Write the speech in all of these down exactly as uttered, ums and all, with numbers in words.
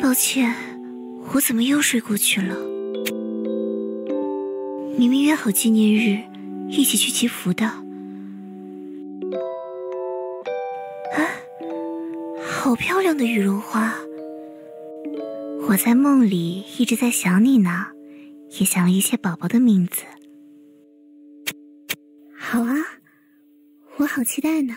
抱歉，我怎么又睡过去了？明明约好纪念日一起去祈福的。啊，好漂亮的羽绒花！我在梦里一直在想你呢，也想了一些宝宝的名字。好啊，我好期待呢。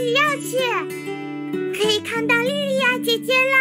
西药去，可以看到莉莉娅姐姐了。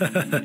哈哈哈。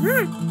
哈哈哈。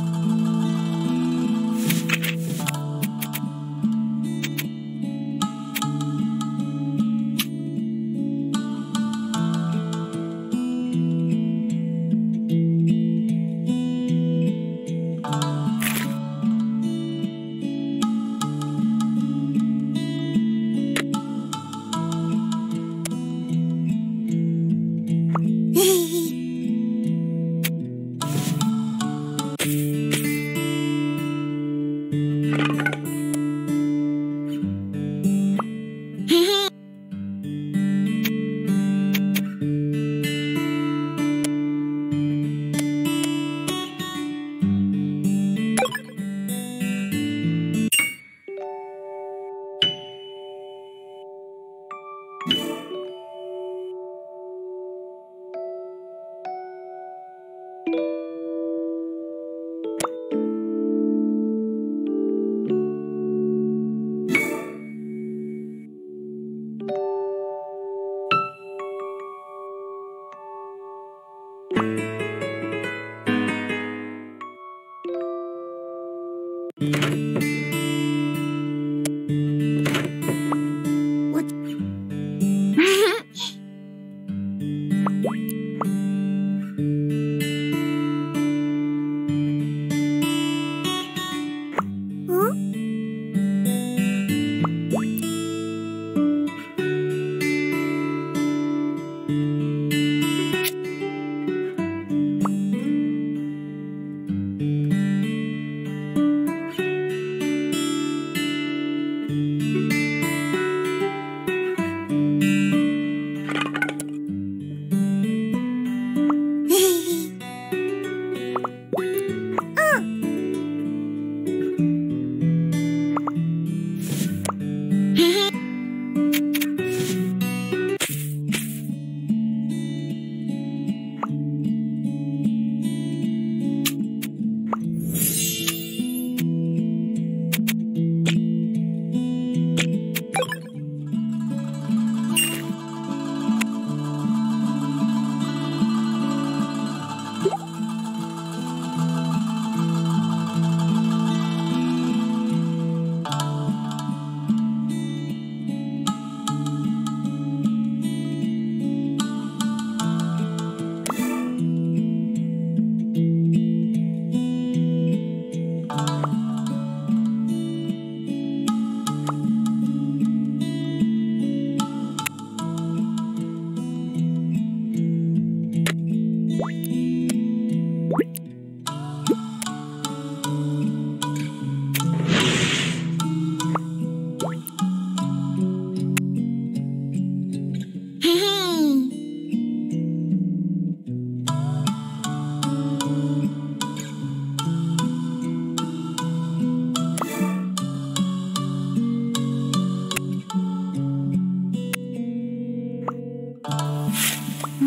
嗯。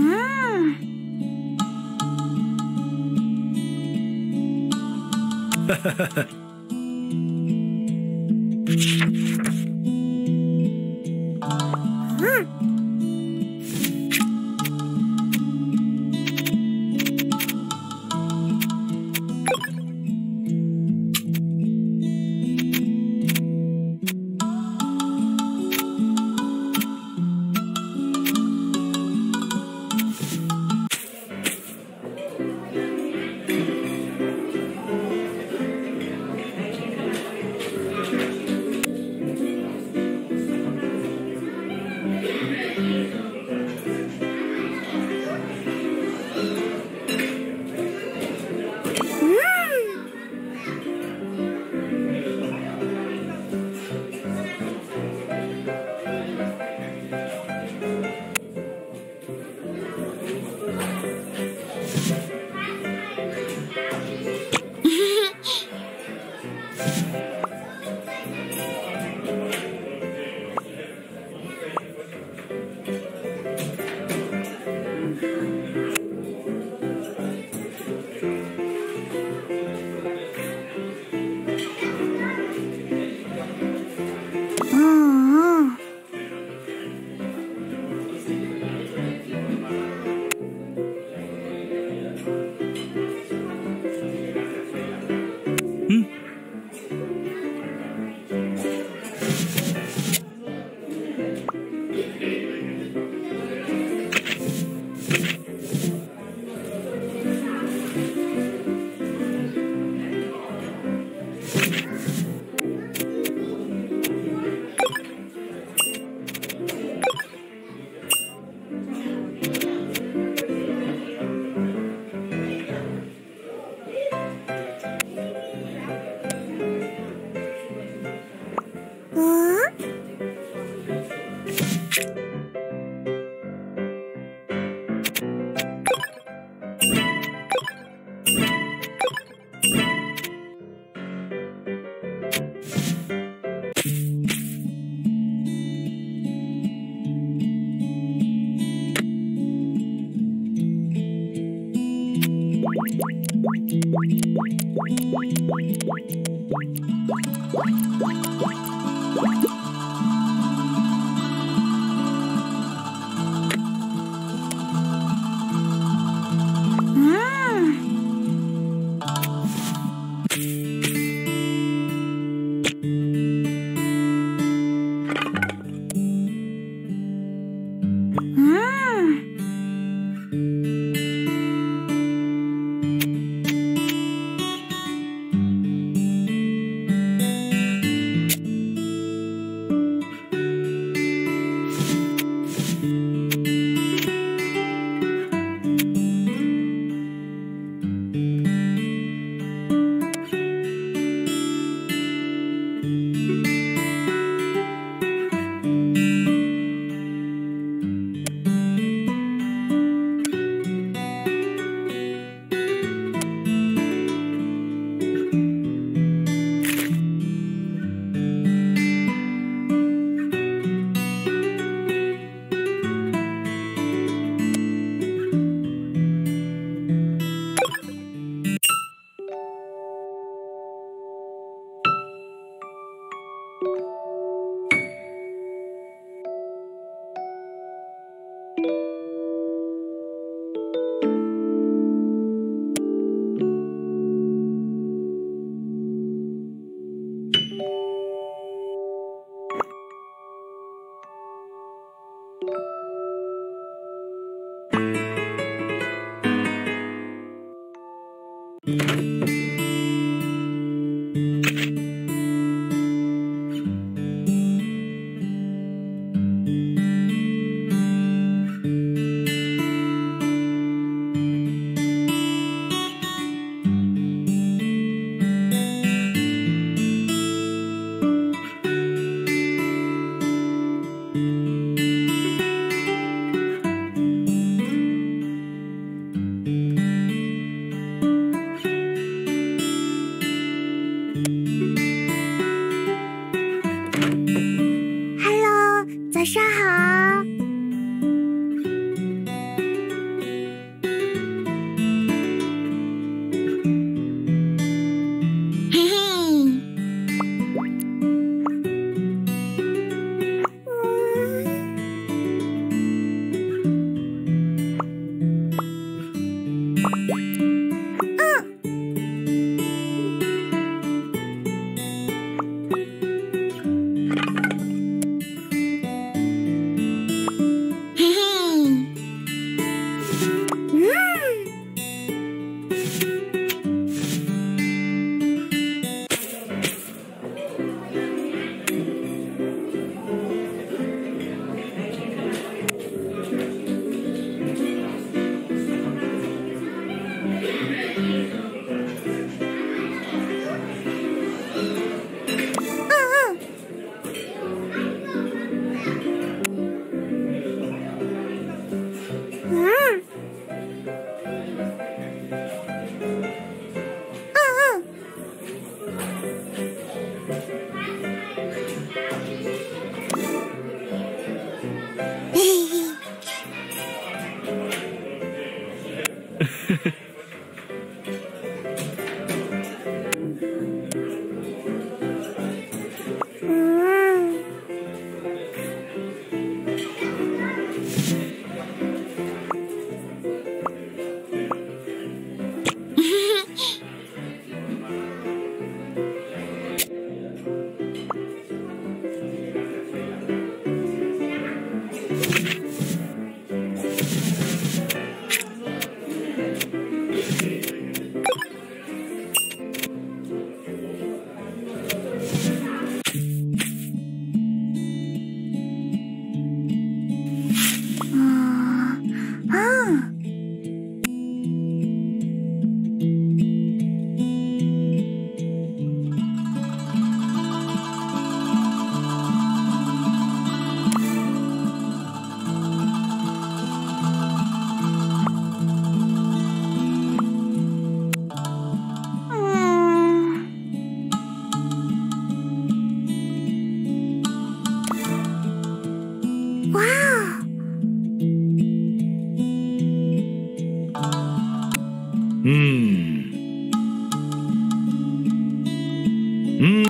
嗯。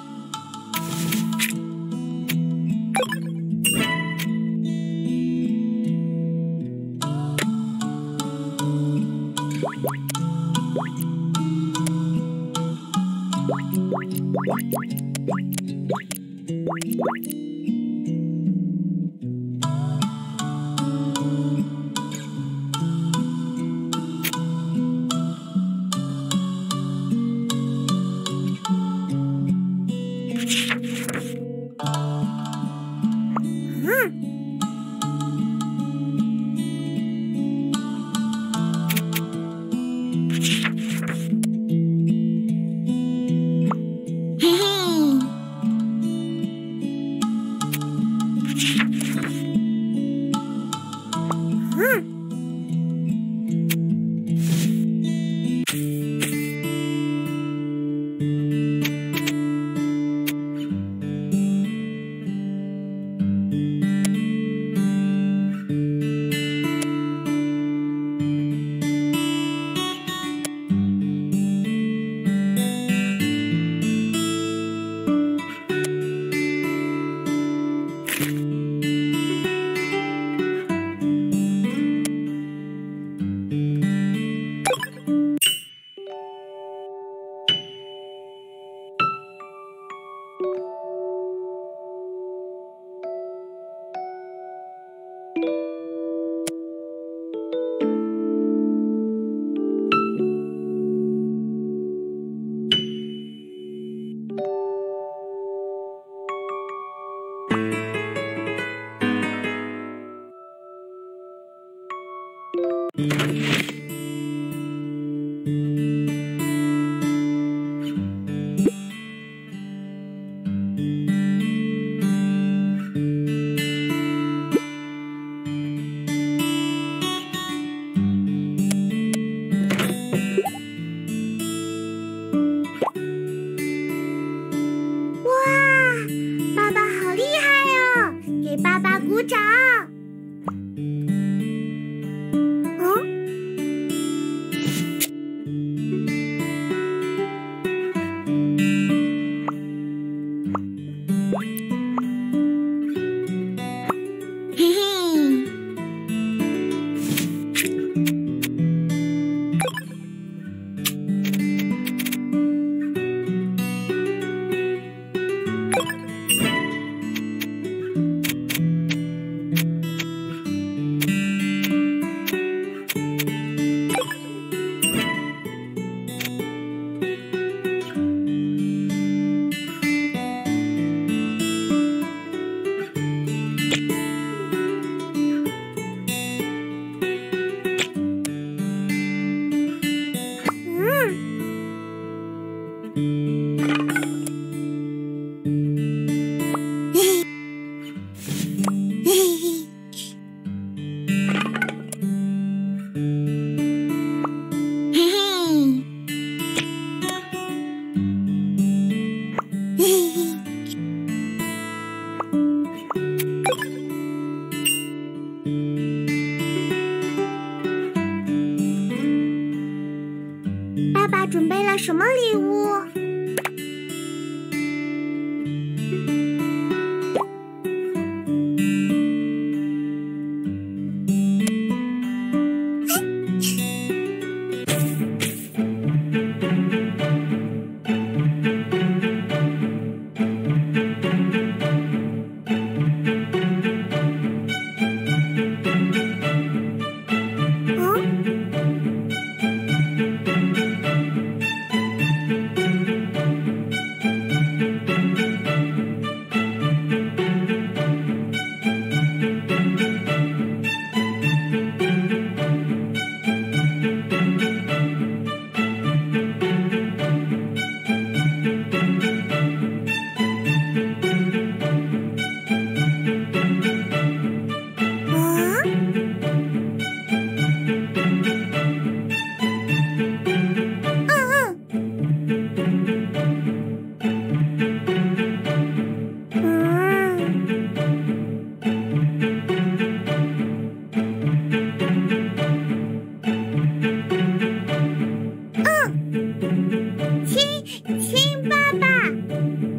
亲亲爸爸。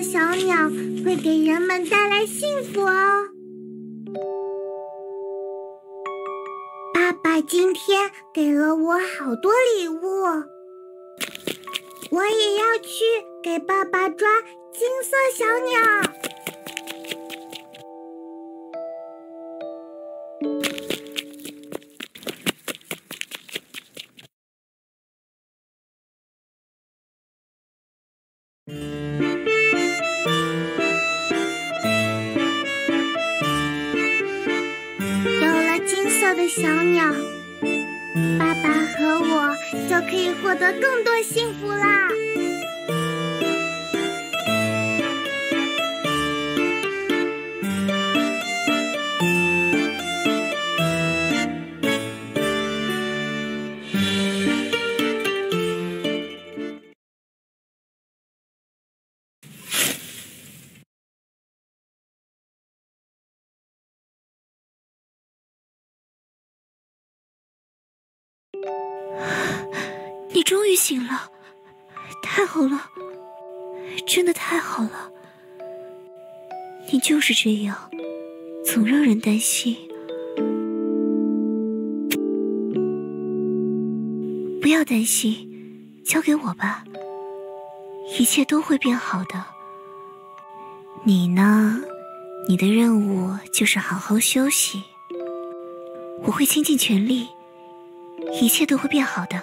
和小鸟会给人们带来幸福哦。爸爸今天给了我好多礼物，我也要去给爸爸抓金色小鸟。获得更多幸福啦！你终于醒了，太好了，真的太好了。你就是这样，总让人担心。不要担心，交给我吧，一切都会变好的。你呢，你的任务就是好好休息。我会倾尽全力，一切都会变好的。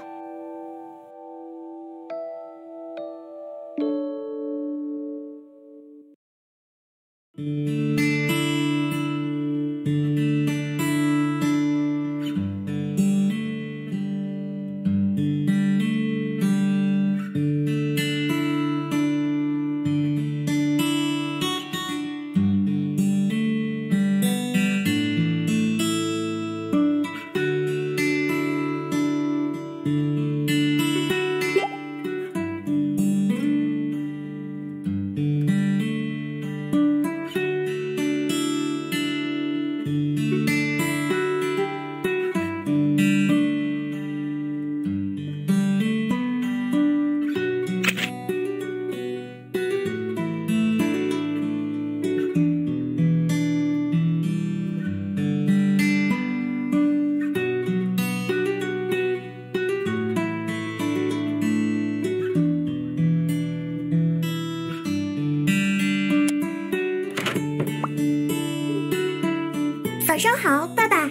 早上好，爸爸。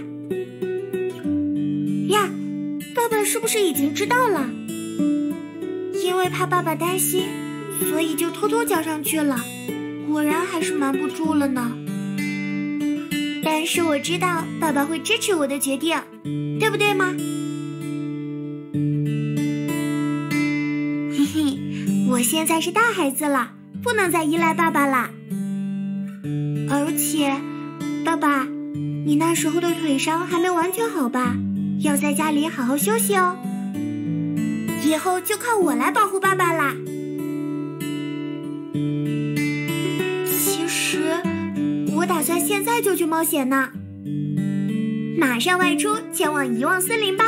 呀，爸爸是不是已经知道了？因为怕爸爸担心，所以就偷偷交上去了。果然还是瞒不住了呢。但是我知道爸爸会支持我的决定，对不对吗？嘿嘿，我现在是大孩子了，不能再依赖爸爸了。而且，爸爸。 你那时候的腿伤还没完全好吧？要在家里好好休息哦。以后就靠我来保护爸爸啦。其实，我打算现在就去冒险呢。马上外出前往遗忘森林吧。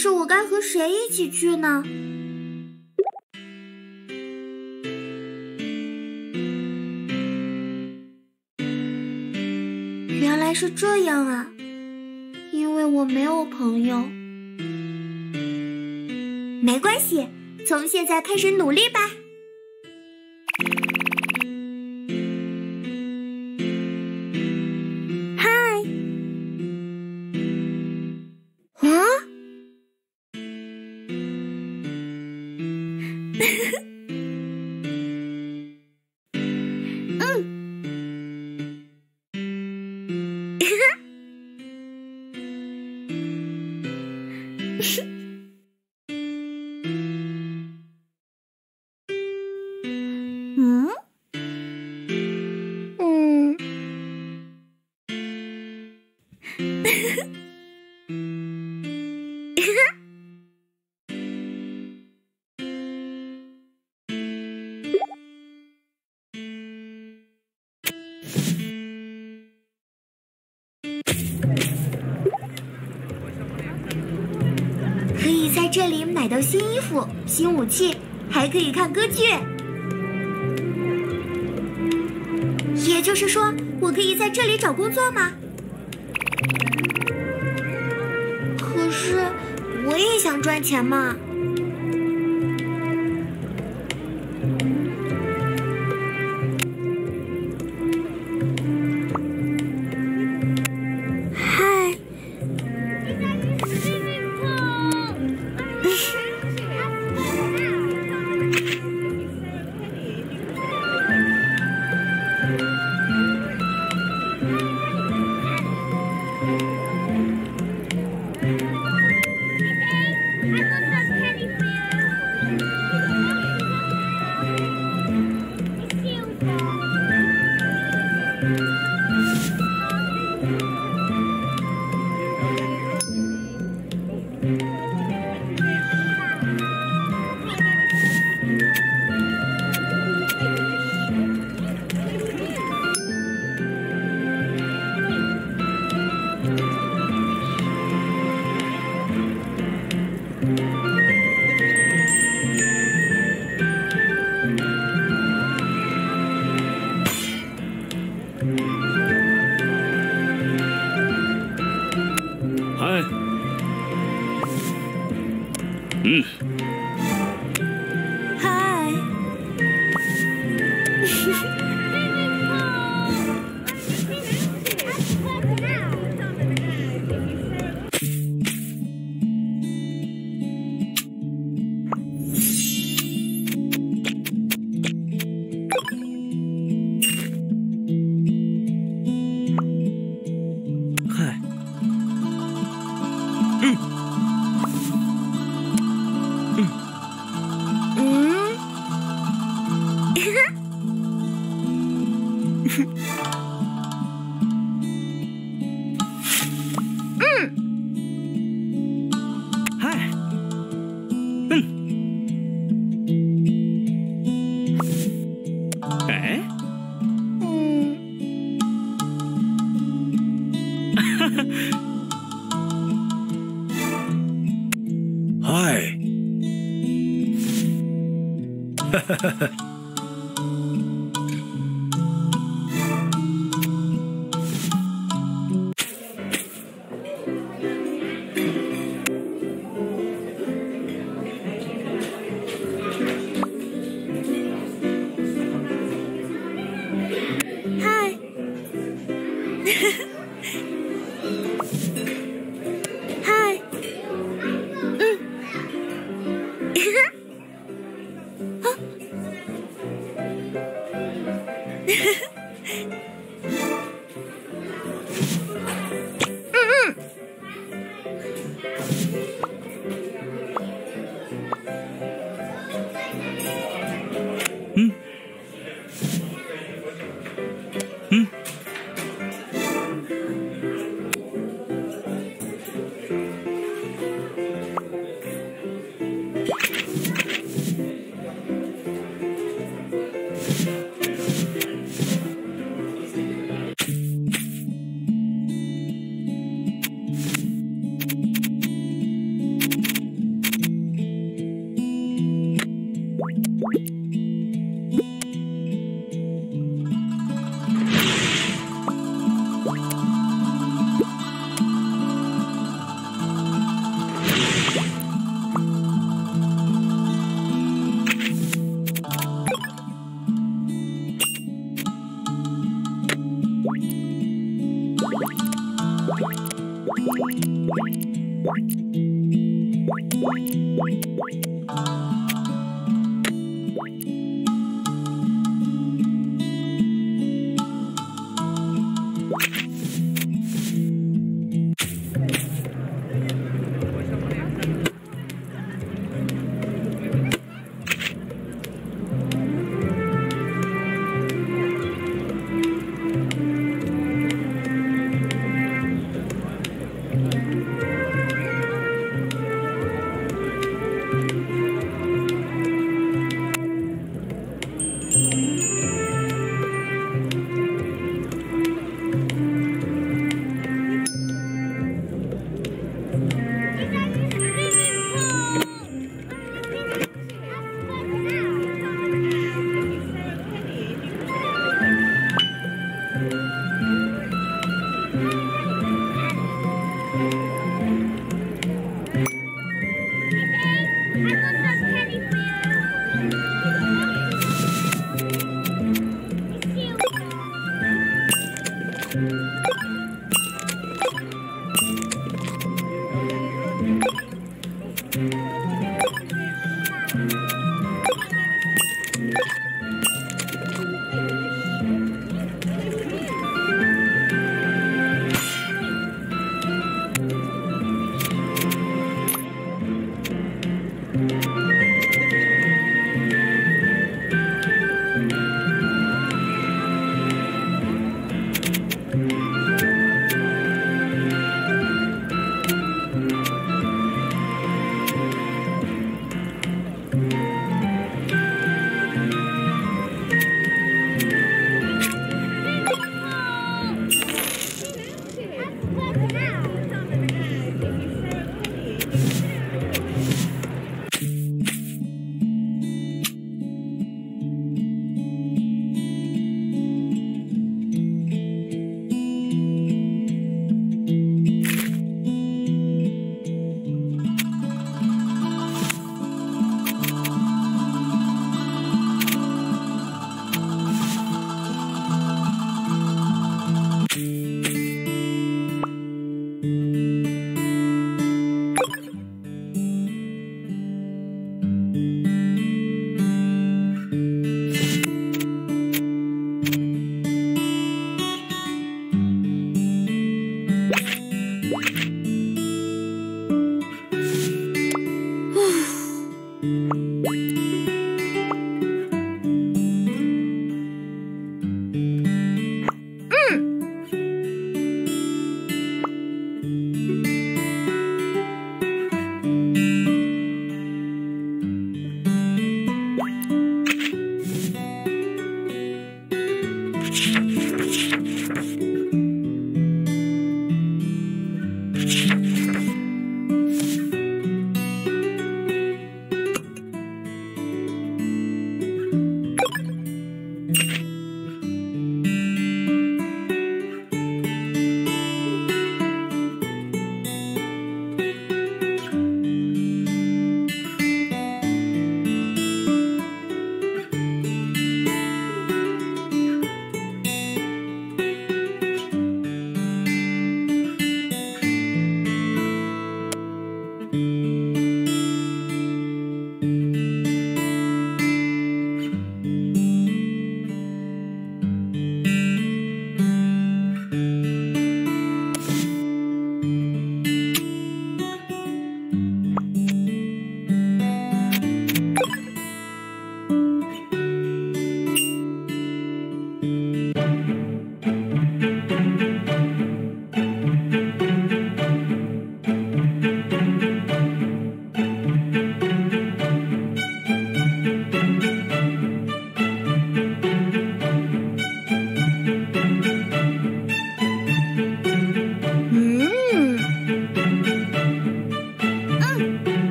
是我该和谁一起去呢？原来是这样啊，因为我没有朋友。没关系，从现在开始努力吧。 嗯嗯，可以在这里买到新衣服、新武器，还可以看歌剧。 也就是说，我可以在这里找工作吗？可是，我也想赚钱嘛。嗨，嗯，嗨，嗨，嗯。 嗨，哈哈哈哈。 嗯，嗯，嗯，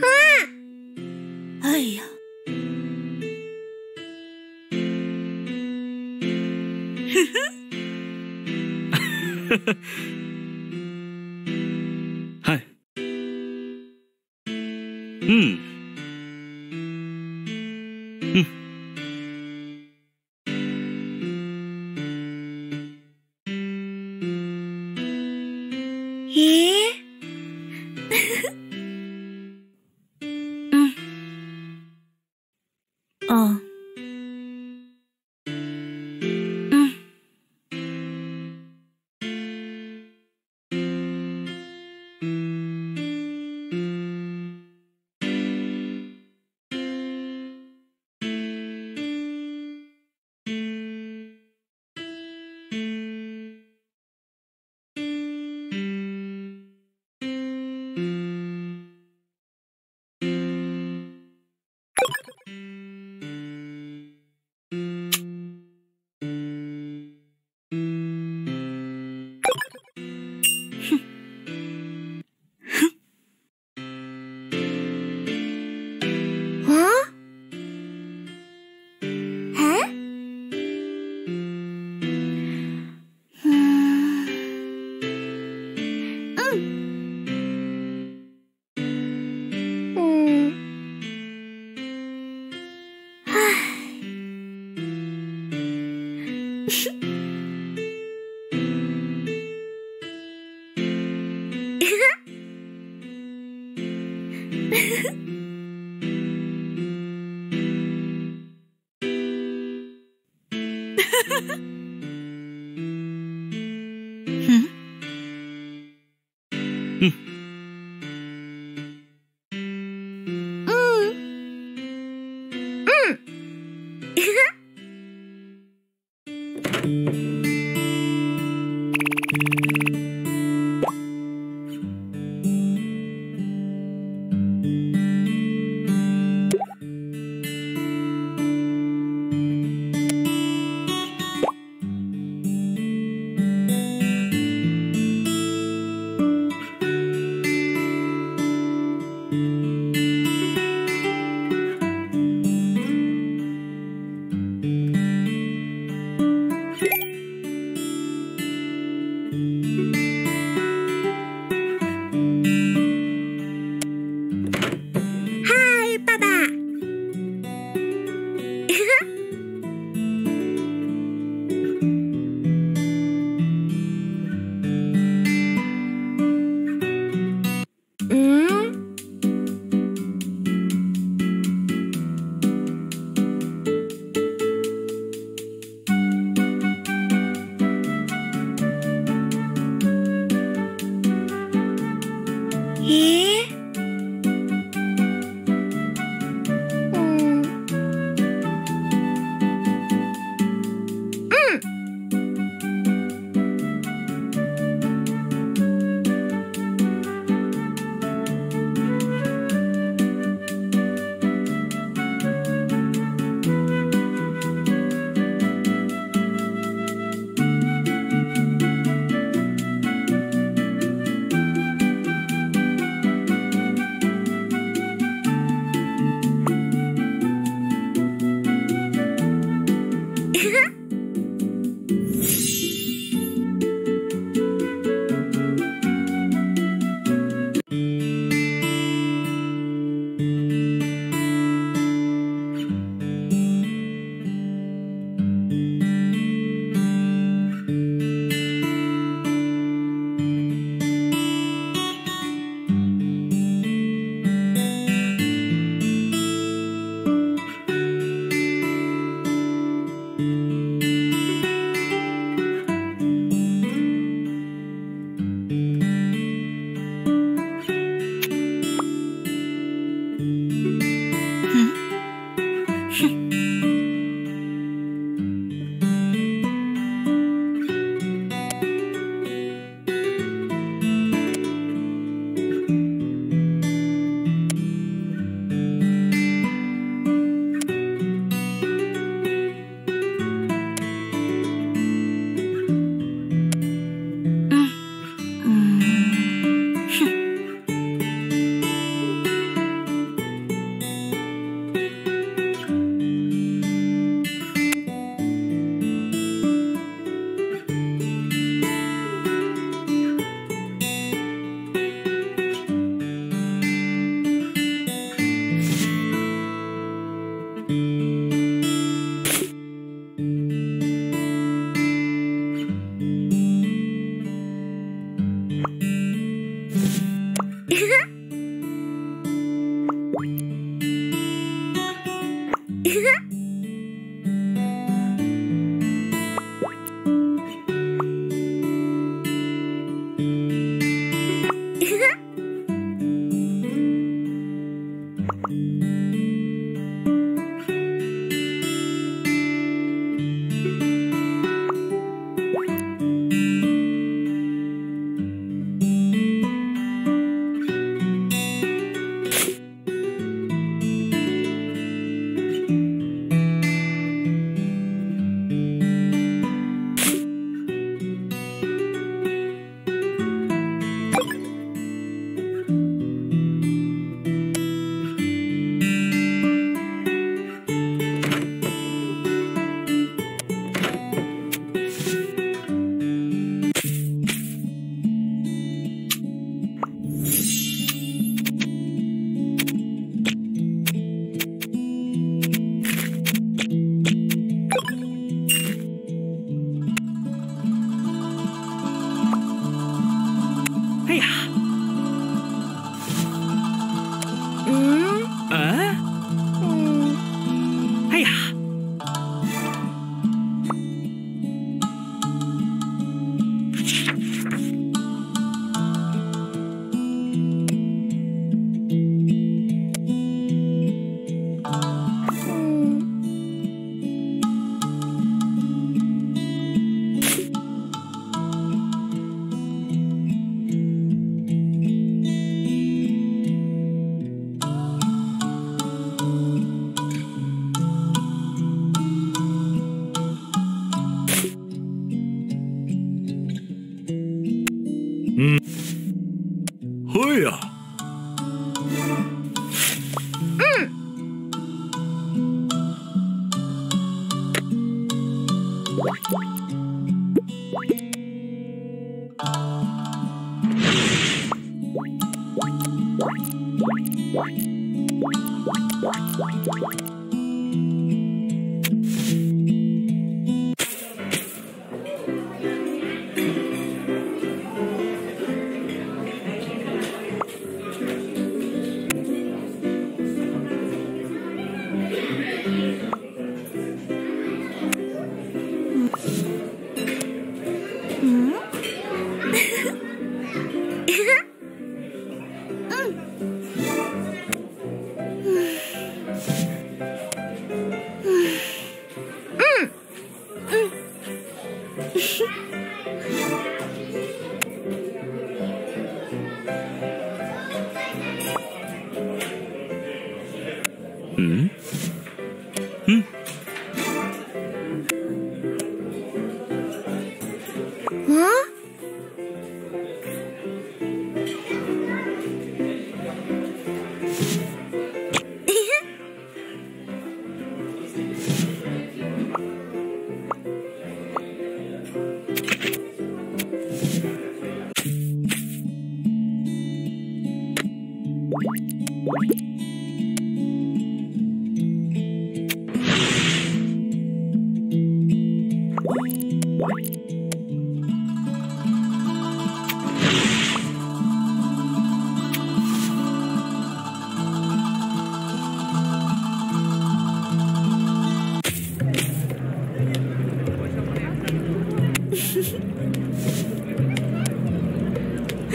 啊！哎呀！呵呵，嗨，嗯，嗯。 嗯对啊。嗯。 嗯，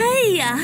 嗯，啊，哎呀！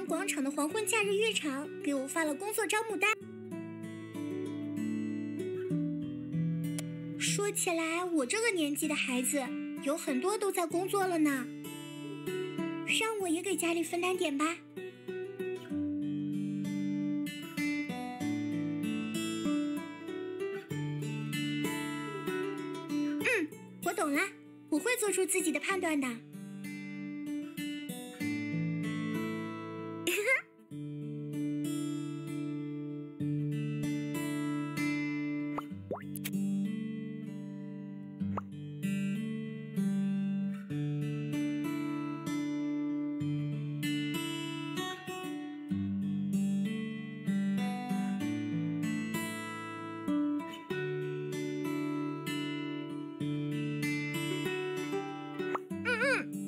阳广场的黄昏假日乐场给我发了工作招募单。说起来，我这个年纪的孩子有很多都在工作了呢，让我也给家里分担点吧。嗯，我懂了，我会做出自己的判断的。 嗯。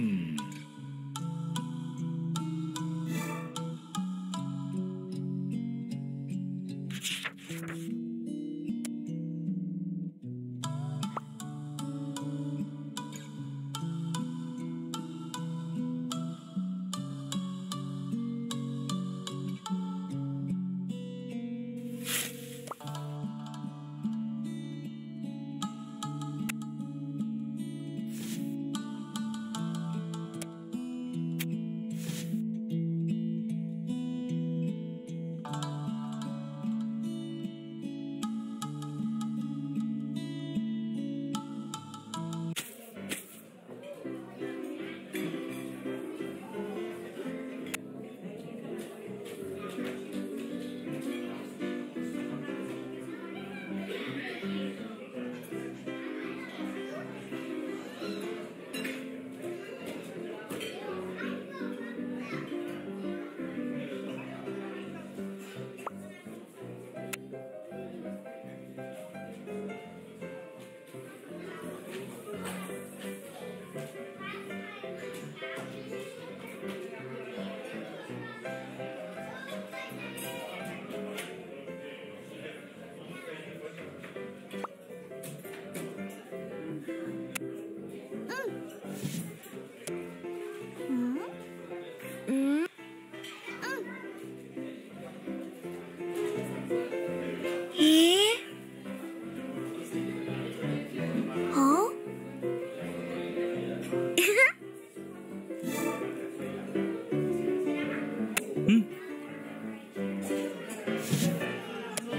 嗯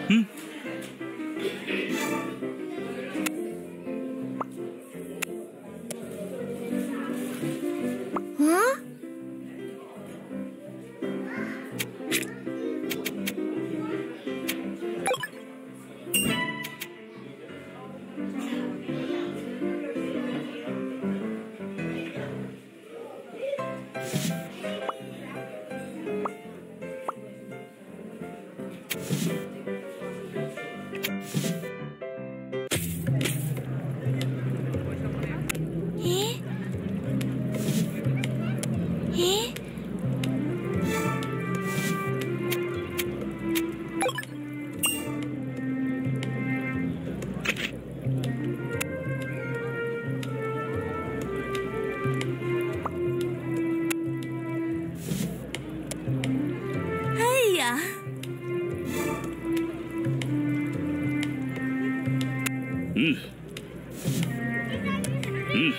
嗯。啊？嗯，嗯，